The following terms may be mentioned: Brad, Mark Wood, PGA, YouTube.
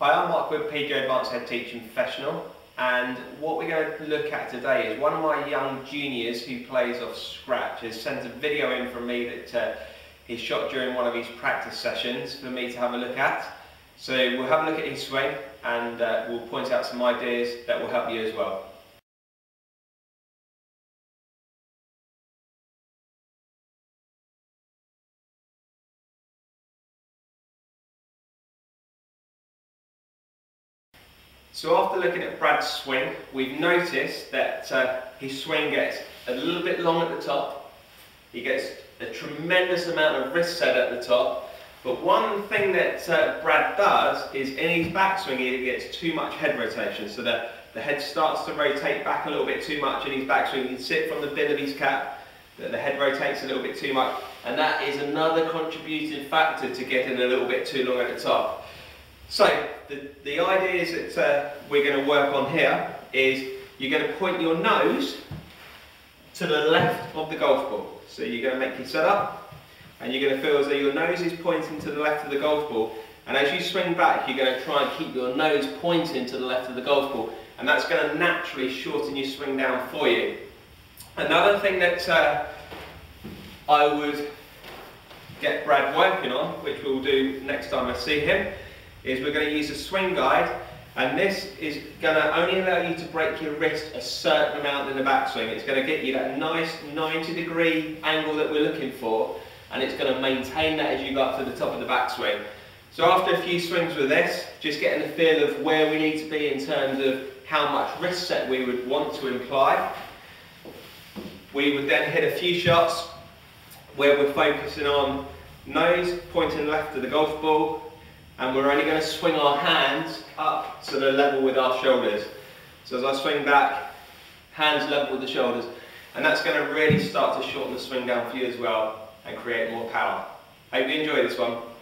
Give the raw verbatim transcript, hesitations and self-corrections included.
Hi, I'm Mark Wood, P G A Advanced Head Teaching Professional, and what we're going to look at today is one of my young juniors who plays off scratch has sent a video in from me that uh, he shot during one of his practice sessions for me to have a look at. So we'll have a look at his swing and uh, we'll point out some ideas that will help you as well. So after looking at Brad's swing, we've noticed that uh, his swing gets a little bit long at the top. He gets a tremendous amount of wrist set at the top. But one thing that uh, Brad does is in his backswing he gets too much head rotation. So the, the head starts to rotate back a little bit too much in his backswing. He can sit from the bin of his cap, the, the head rotates a little bit too much. And that is another contributing factor to getting a little bit too long at the top. So, the, the ideas that uh, we're going to work on here is you're going to point your nose to the left of the golf ball. So you're going to make your setup and you're going to feel as though your nose is pointing to the left of the golf ball, and as you swing back you're going to try and keep your nose pointing to the left of the golf ball, and that's going to naturally shorten your swing down for you. Another thing that uh, I would get Brad working on, which we'll do next time I see him, is we're going to use a swing guide, and this is going to only allow you to break your wrist a certain amount in the backswing. It's going to get you that nice ninety degree angle that we're looking for, and it's going to maintain that as you go up to the top of the backswing. So after a few swings with this, just getting a feel of where we need to be in terms of how much wrist set we would want to imply. We would then hit a few shots where we're focusing on nose pointing left to the golf ball, and we're only going to swing our hands up so they're level with our shoulders. So as I swing back, hands level with the shoulders, and that's going to really start to shorten the swing down for you as well and create more power. Hope you enjoy this one.